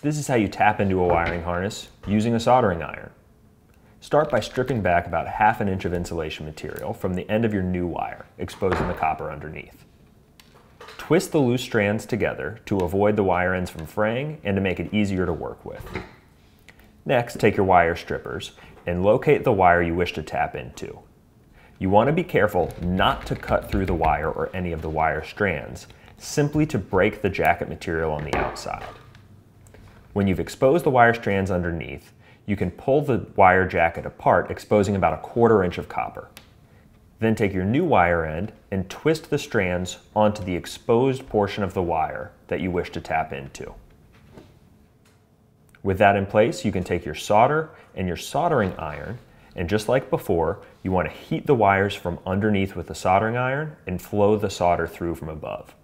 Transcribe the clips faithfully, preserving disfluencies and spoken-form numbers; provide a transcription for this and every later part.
This is how you tap into a wiring harness using a soldering iron. Start by stripping back about half an inch of insulation material from the end of your new wire, exposing the copper underneath. Twist the loose strands together to avoid the wire ends from fraying and to make it easier to work with. Next, take your wire strippers and locate the wire you wish to tap into. You want to be careful not to cut through the wire or any of the wire strands, simply to break the jacket material on the outside. When you've exposed the wire strands underneath, you can pull the wire jacket apart, exposing about a quarter inch of copper. Then take your new wire end and twist the strands onto the exposed portion of the wire that you wish to tap into. With that in place, you can take your solder and your soldering iron, and just like before, you want to heat the wires from underneath with the soldering iron and flow the solder through from above.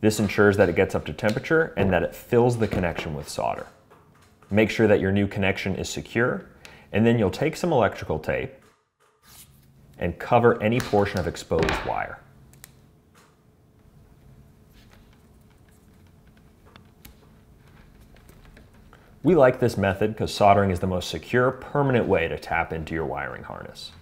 This ensures that it gets up to temperature and that it fills the connection with solder. Make sure that your new connection is secure, and then you'll take some electrical tape and cover any portion of exposed wire. We like this method because soldering is the most secure, permanent way to tap into your wiring harness.